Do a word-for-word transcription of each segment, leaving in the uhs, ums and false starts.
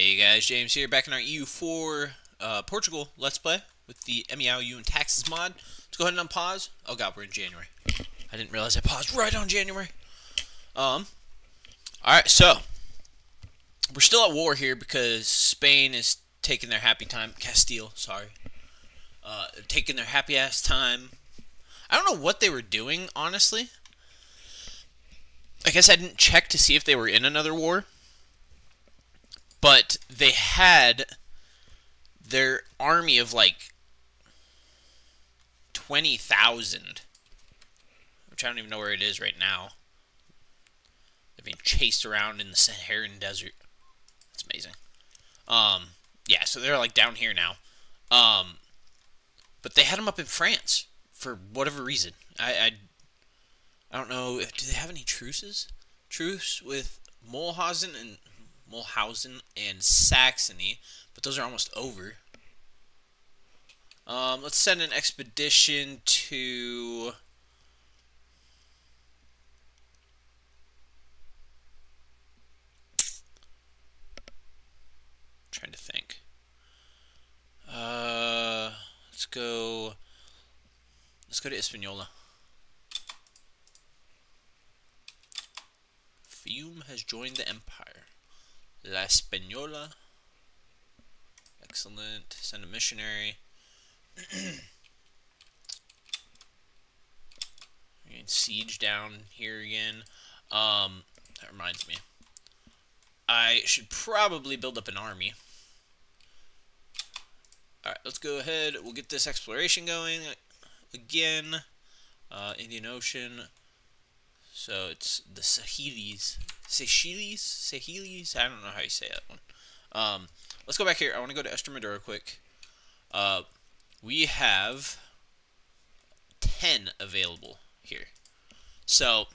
Hey guys, James here, back in our E U four uh, Portugal Let's Play with the MEIOU and Taxes mod. Let's go ahead and unpause. Oh god, we're in January. I didn't realize I paused right on January. Um, Alright, so, we're still at war here because Spain is taking their happy time. Castile, sorry. Uh, taking their happy ass time. I don't know what they were doing, honestly. I guess I didn't check to see if they were in another war. But they had their army of like twenty thousand, which I don't even know where it is right now. They're being chased around in the Saharan desert. That's amazing. Um, yeah, so they're like down here now. Um, but they had them up in France for whatever reason. I, I, I don't know. If, do they have any truces? Truce with Molhausen and... Molhausen and Saxony, but those are almost over. Um, let's send an expedition to I'm trying to think. Uh, let's go let's go to Hispaniola. Fiume has joined the empire. La Española. Excellent. Send a missionary. Siege down here again. Um, that reminds me. I should probably build up an army. Alright, let's go ahead. We'll get this exploration going again. Uh, Indian Ocean. So it's the Seychelles. Seychelles? Seychelles? I don't know how you say that one. Um, let's go back here. I want to go to Estremadura quick. Uh, we have ten available here. So,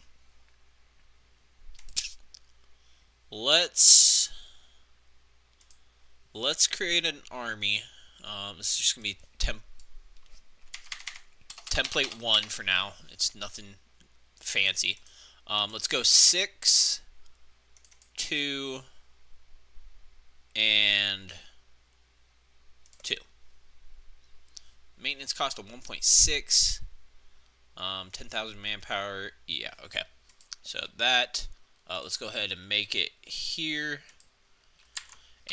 let's let's create an army. Um, this is just going to be temp template one for now. It's nothing fancy. Um, let's go six... two, and two. Maintenance cost of one point six, um, ten thousand manpower, yeah, okay. So that, uh, let's go ahead and make it here,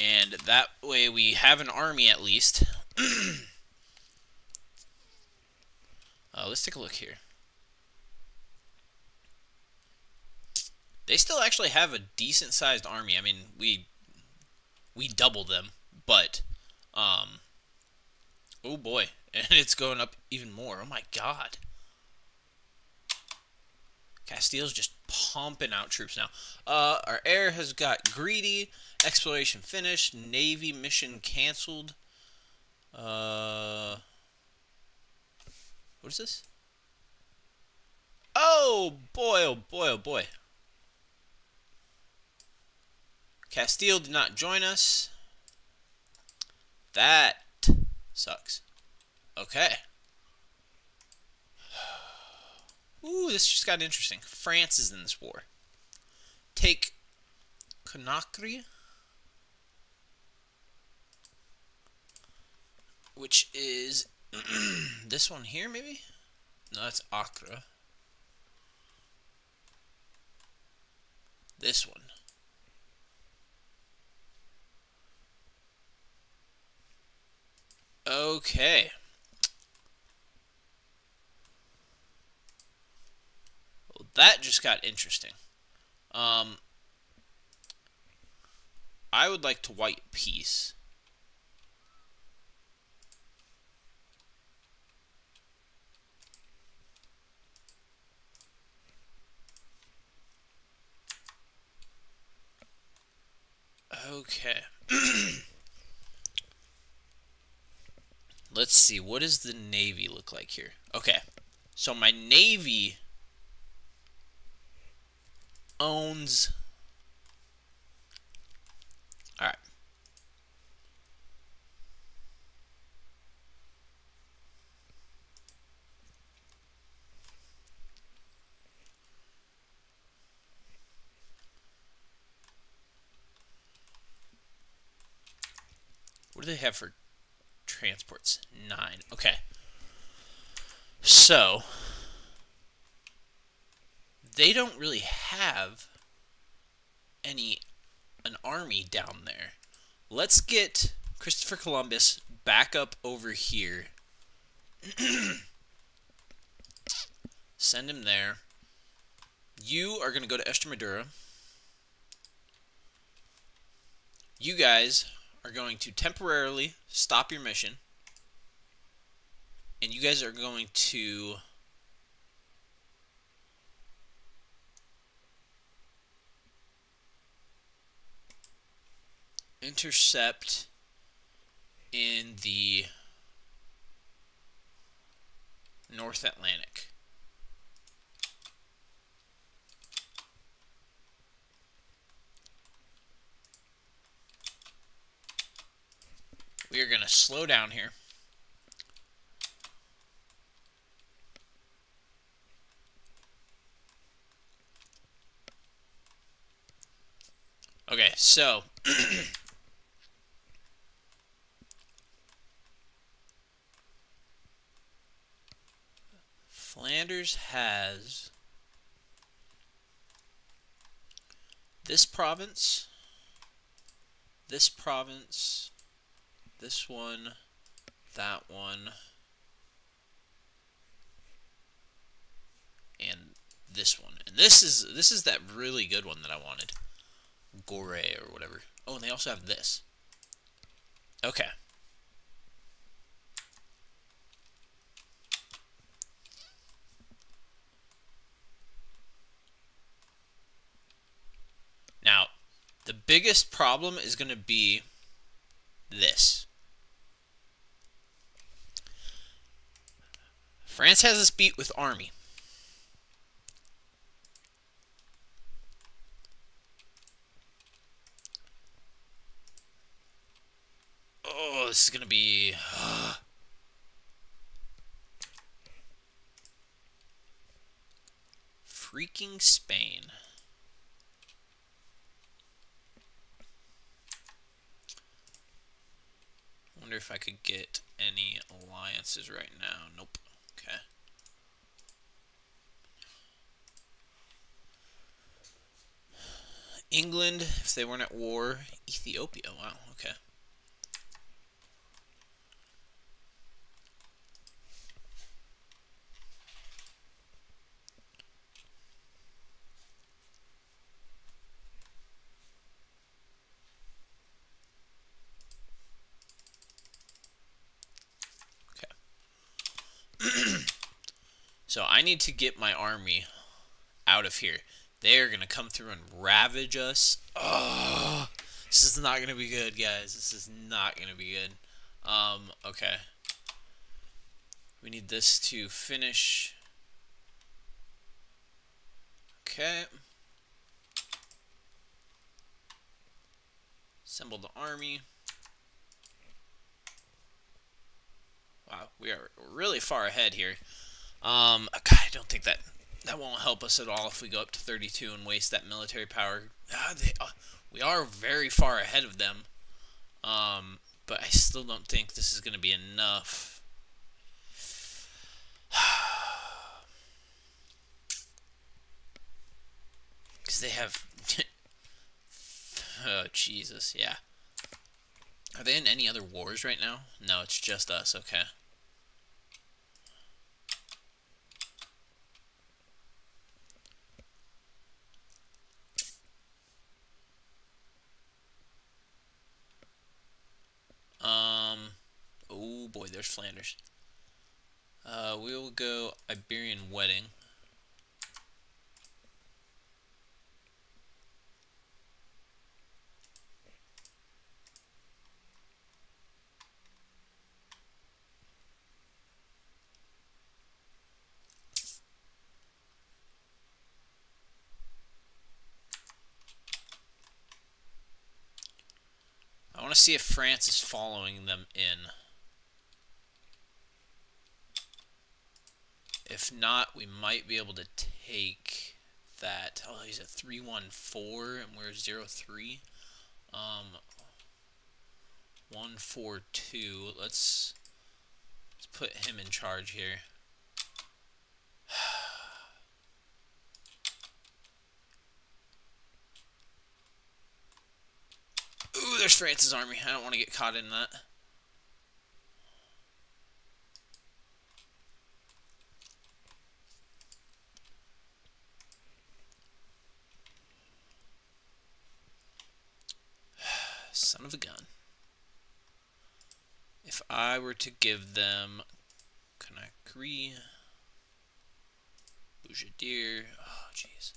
and that way we have an army at least. uh, let's take a look here. They still actually have a decent-sized army. I mean, we we double them, but um, oh boy, and it's going up even more. Oh my god, Castile's just pumping out troops now. Uh, our air has got greedy. Exploration finished. Navy mission canceled. Uh, what is this? Oh boy! Oh boy! Oh boy! Castile did not join us. That sucks. Okay. Ooh, this just got interesting. France is in this war. Take Conakry, which is this one here, maybe? No, that's Accra. This one. Okay. Well, that just got interesting. Um, I would like to white peace. Okay. Let's see, what does the Navy look like here? Okay, so my Navy owns... Alright. What do they have for transports? Nine. Okay. So, they don't really have any an army down there. Let's get Christopher Columbus back up over here. Send him there. You are going to go to Estremadura. You guys are going to temporarily stop your mission. And you guys are going to... intercept in the North Atlantic. We are going to slow down here. Okay, so Flanders has this province, this province, this one, that one, and this one. And this is this is that really good one that I wanted. Gore or whatever. Oh, and they also have this. Okay. Now, the biggest problem is going to be this. France has us beat with army. Oh, this is going to be... Uh, freaking Spain. Wonder if I could get any alliances right now. Nope. Okay. England, if they weren't at war. Ethiopia. Wow. Okay. So I need to get my army out of here. They're going to come through and ravage us. Oh, this is not going to be good, guys. This is not going to be good. Um, okay. We need this to finish. Okay. Assemble the army. Wow, we are really far ahead here. Um, God, I don't think that that won't help us at all if we go up to thirty-two and waste that military power. Ah, they, uh, we are very far ahead of them, um, but I still don't think this is going to be enough. Because they have... oh, Jesus, yeah. Are they in any other wars right now? No, it's just us, okay. Um, oh boy, there's Flanders. Uh, we will go Iberian wedding. I want to see if France is following them in. If not, we might be able to take that. Oh, he's at three one four and we're zero three. Um, one four two. Let's, let's put him in charge here. Ooh, there's France's army. I don't want to get caught in that. Son of a gun. If I were to give them Conakry, Bougadir, oh jeez.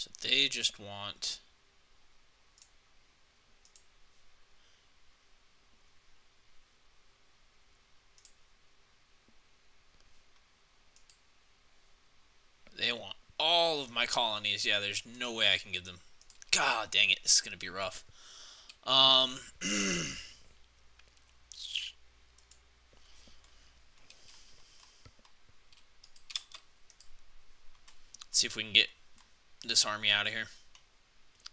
So they just want they want all of my colonies. Yeah, there's no way I can give them. God dang it, this is gonna be rough. Um let's see if we can get this army out of here.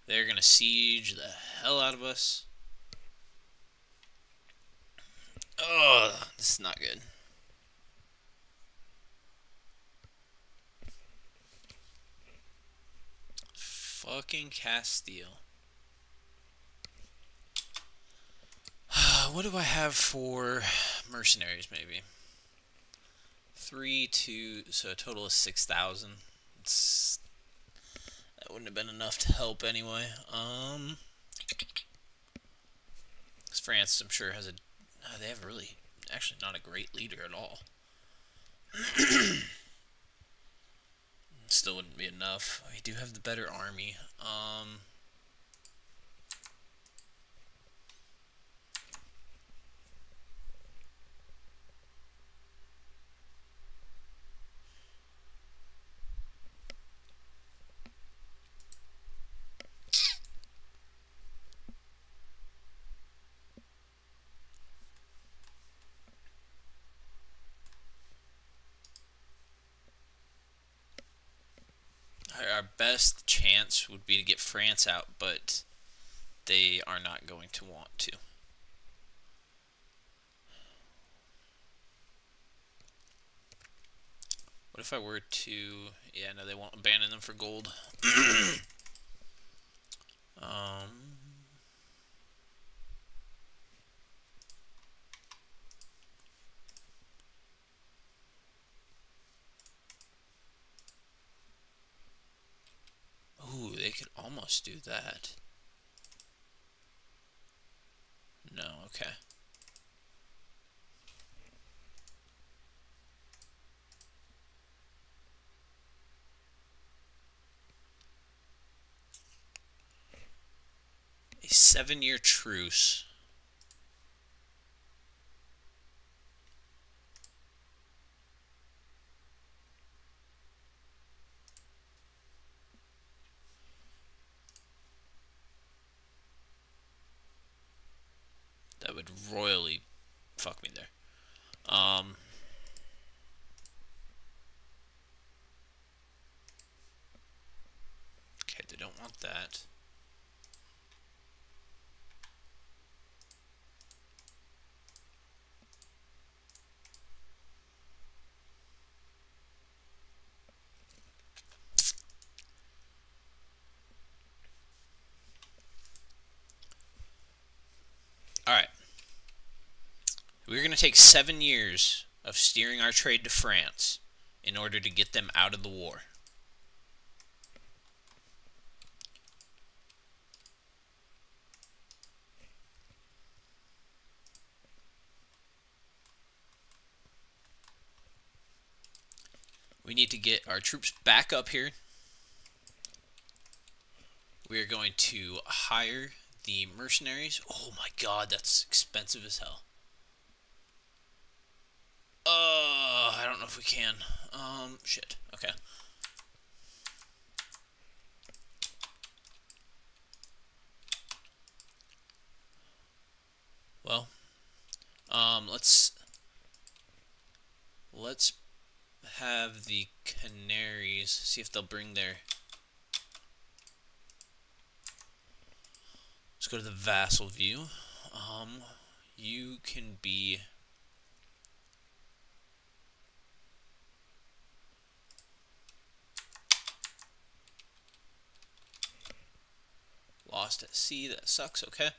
They're gonna siege the hell out of us. Oh, this is not good. Fucking Castile. What do I have for mercenaries, maybe? Three, two, so a total of six thousand. It's That wouldn't have been enough to help anyway. Um, France, I'm sure, has a... Oh, they have really... Actually, not a great leader at all. Still wouldn't be enough. We do have the better army. Um... Our best chance would be to get France out, but they are not going to want to. What if I were to... Yeah, no, they won't abandon them for gold. um... Ooh, they could almost do that. No, okay. A seven-year truce. That would royally fuck me there. Um, okay, they don't want that. Alright. We're going to take seven years of steering our trade to France in order to get them out of the war. We need to get our troops back up here. We are going to hire the mercenaries. Oh my god, that's expensive as hell. Uh, I don't know if we can. Um, shit. Okay. Well, um, let's, let's have the Canaries, see if they'll bring their, let's go to the vassal view. Um, you can be, lost at sea, that sucks, okay.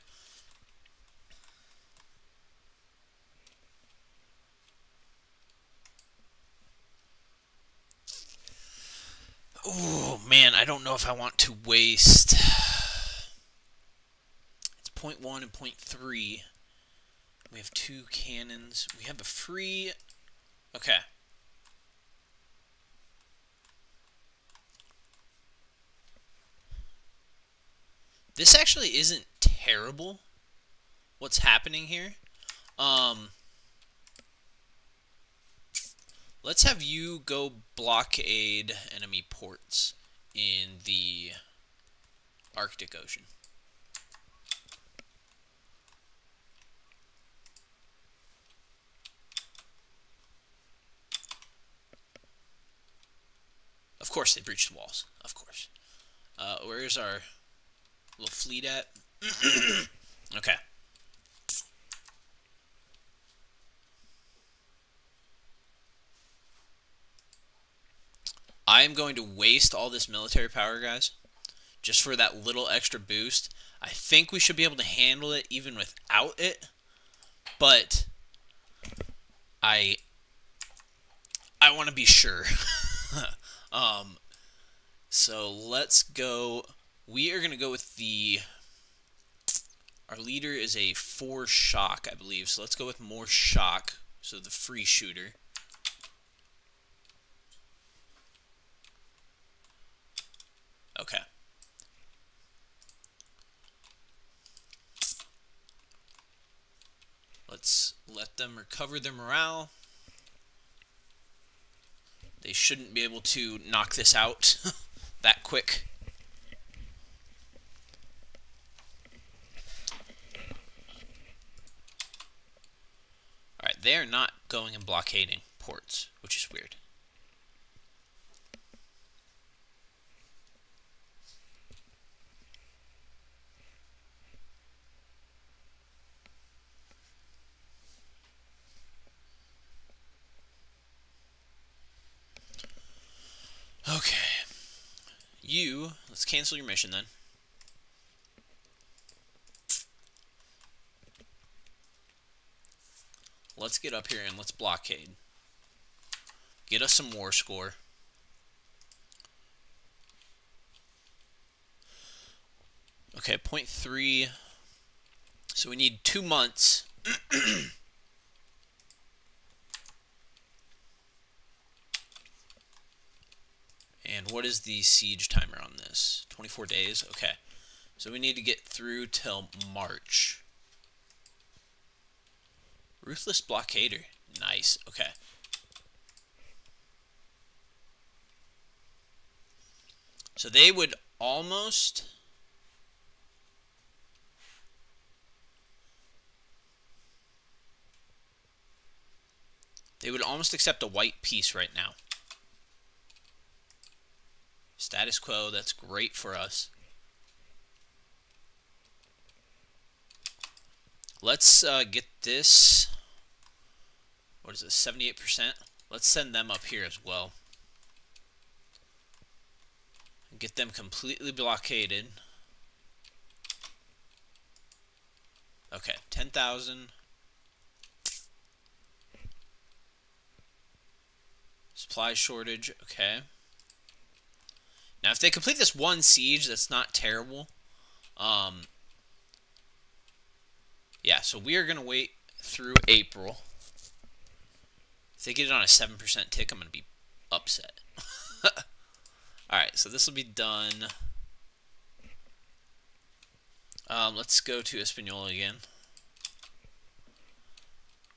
Oh man, I don't know if I want to waste. It's point one and point three. We have two cannons. We have a free. Okay. This actually isn't terrible, what's happening here. Um, let's have you go blockade enemy ports in the Arctic Ocean. Of course they breached the walls, of course. Uh, where's our little fleet at? Okay. I am going to waste all this military power, guys, just for that little extra boost. I think we should be able to handle it even without it, but I I want to be sure. um, so let's go. We are going to go with the. Our leader is a four shock, I believe. So let's go with more shock. So the free shooter. Okay. Let's let them recover their morale. They shouldn't be able to knock this out that quick. Alright, they're not going and blockading ports, which is weird. Okay, you, let's cancel your mission then. Let's get up here and let's blockade. Get us some war score. Okay, point three. So we need two months. And what is the siege timer on this? twenty-four days? Okay. So we need to get through till March. Ruthless blockader. Nice. Okay. So they would almost... They would almost accept a white peace right now. Status quo, that's great for us. Let's uh, get this, what is this, seventy-eight percent? Let's send them up here as well. Get them completely blockaded. Okay, ten thousand. Supply shortage, okay. Now, if they complete this one siege, that's not terrible. Um, yeah, so we are going to wait through April. If they get it on a seven percent tick, I'm going to be upset. Alright, so this will be done. Um, let's go to Hispaniola again.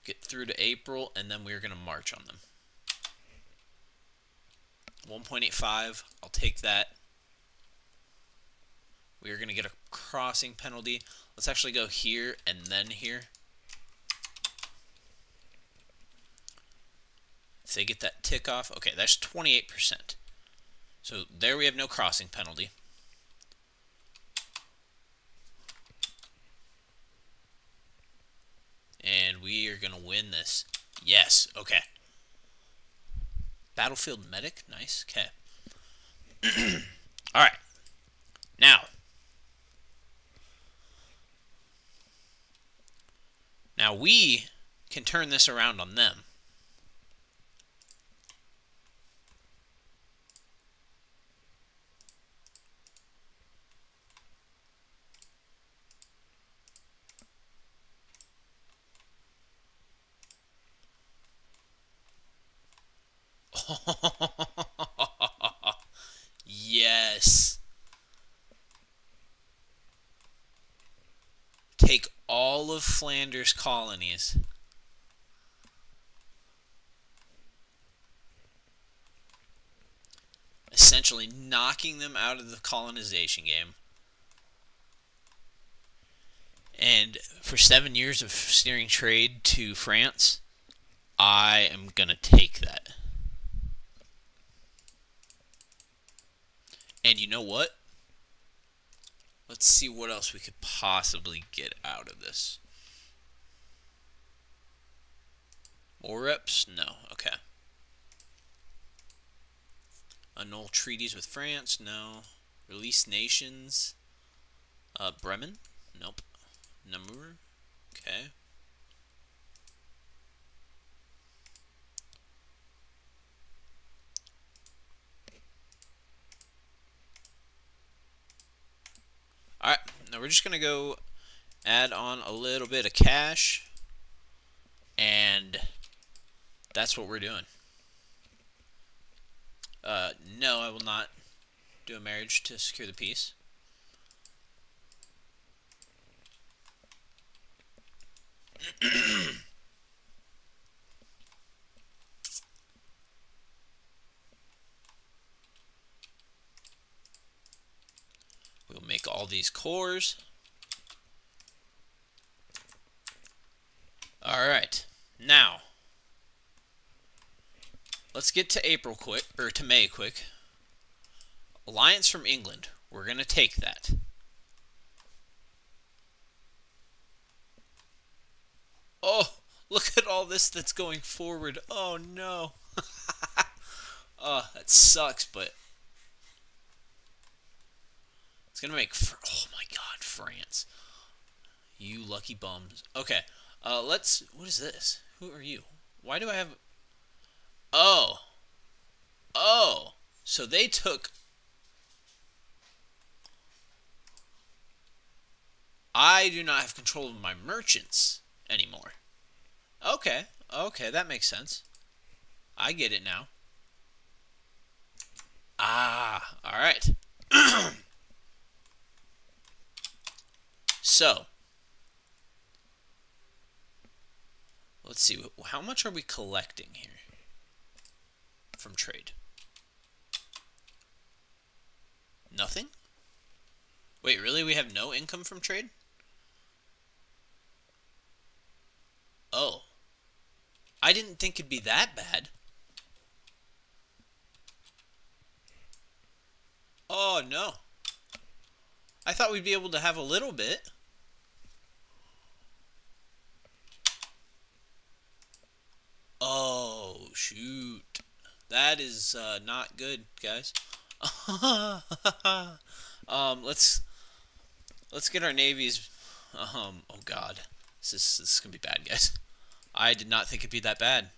Get through to April, and then we're going to march on them. one point eight five, I'll take that. We're going to get a crossing penalty. Let's actually go here and then here. If they get that tick off, okay, that's twenty-eight percent. So there we have no crossing penalty. And we are going to win this. Yes, okay. Battlefield medic, nice, okay. Alright, now. Now we can turn this around on them. Yes. Take all of Flanders' colonies. Essentially knocking them out of the colonization game. And for seven years of steering trade to France, I am going to take that. And you know what? Let's see what else we could possibly get out of this. More reps? No. Okay. Annul treaties with France? No. Release nations? Uh, Bremen? Nope. Namur? Okay. Alright, now we're just going to go add on a little bit of cash, and that's what we're doing. Uh, no, I will not do a marriage to secure the peace. We'll make all these cores. Alright. Now. Let's get to April quick, or to May quick. Alliance from England. We're going to take that. Oh, look at all this that's going forward. Oh, no. Oh, that sucks, but... It's going to make, oh my god, France. You lucky bums. Okay, uh, let's, what is this? Who are you? Why do I have, oh, oh, so they took, I do not have control of my merchants anymore. Okay, okay, that makes sense. I get it now. Ah, alright. So, let's see, how much are we collecting here from trade? Nothing? Wait, really? We have no income from trade? Oh. I didn't think it'd be that bad. Oh, no. I thought we'd be able to have a little bit. Oh, shoot. That is uh, not good, guys. um, let's let's get our navies. Um, oh, God. This is, this is going to be bad, guys. I did not think it'd be that bad.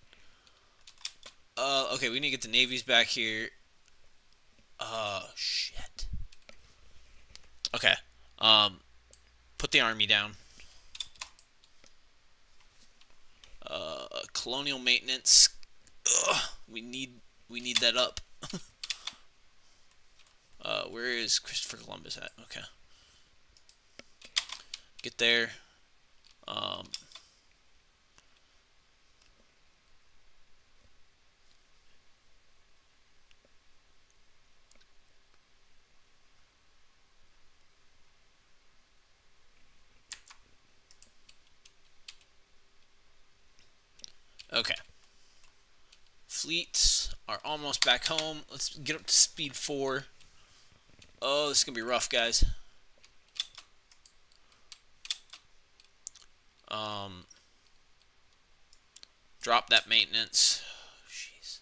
Uh, okay, we need to get the navies back here. Oh, shit. Okay. Um, put the army down. Uh, colonial maintenance. Ugh, we need... We need that up. uh, where is Christopher Columbus at? Okay. Get there. Um, okay. Fleets are almost back home. Let's get up to speed four. Oh, this is going to be rough, guys. Um, drop that maintenance. Jeez.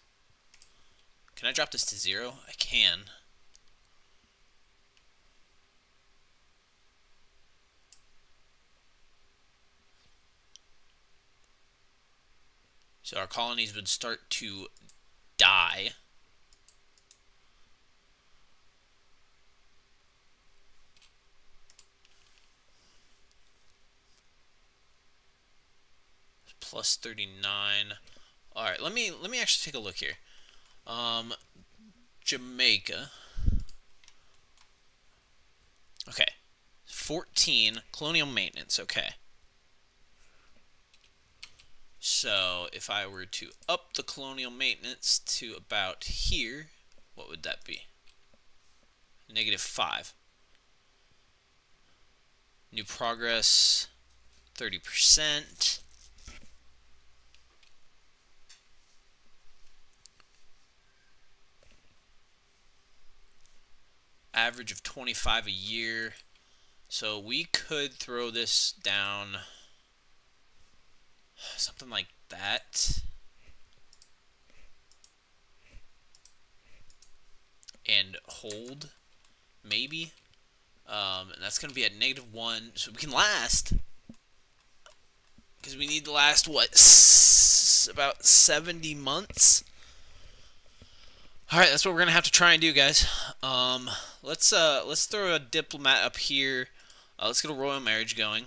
Can I drop this to zero? I can. So our colonies would start to die. Plus thirty-nine. All right, let me let me actually take a look here. Um, Jamaica. Okay, fourteen colonial maintenance. Okay. So if I were to up the colonial maintenance to about here, what would that be? Negative five. New progress, thirty percent. Average of twenty-five a year. So we could throw this down. Something like that. And hold, maybe. Um, and that's going to be at negative one. So we can last. Because we need to last, what, s about seventy months? Alright, that's what we're going to have to try and do, guys. Um, let's, uh, let's throw a diplomat up here. Uh, let's get a royal marriage going.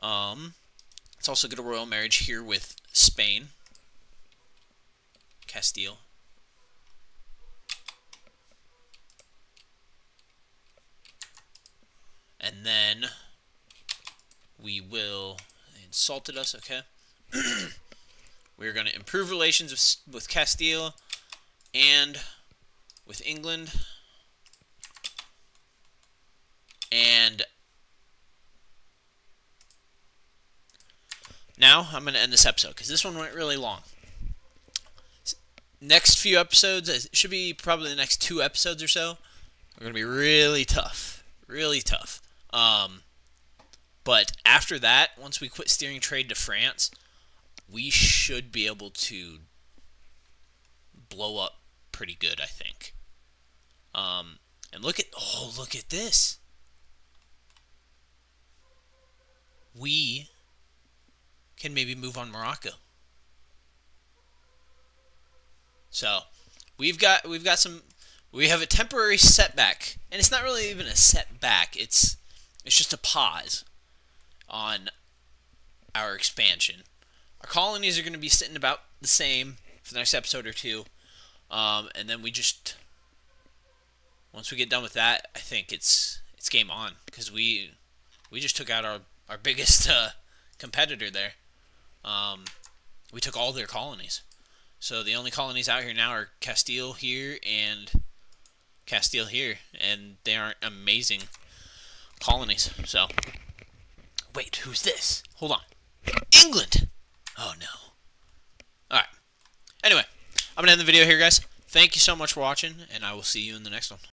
Um... Let's also get a royal marriage here with Spain. Castile. And then we will... They insulted us, okay. We're going to improve relations with, with Castile and with England. And... now, I'm going to end this episode, because this one went really long. Next few episodes, it should be probably the next two episodes or so, are going to be really tough. Really tough. Um, but after that, once we quit steering trade to France, we should be able to blow up pretty good, I think. Um, and look at... oh, look at this. We... can maybe move on Morocco. So, we've got we've got some we have a temporary setback, and it's not really even a setback. It's it's just a pause on our expansion. Our colonies are going to be sitting about the same for the next episode or two, um, and then we just once we get done with that, I think it's it's game on, because we we just took out our our biggest uh, competitor there. Um, we took all their colonies. So the only colonies out here now are Castile here and Castile here. And they aren't amazing colonies. So, wait, who's this? Hold on. England! Oh, no. Alright. Anyway, I'm going to end the video here, guys. Thank you so much for watching, and I will see you in the next one.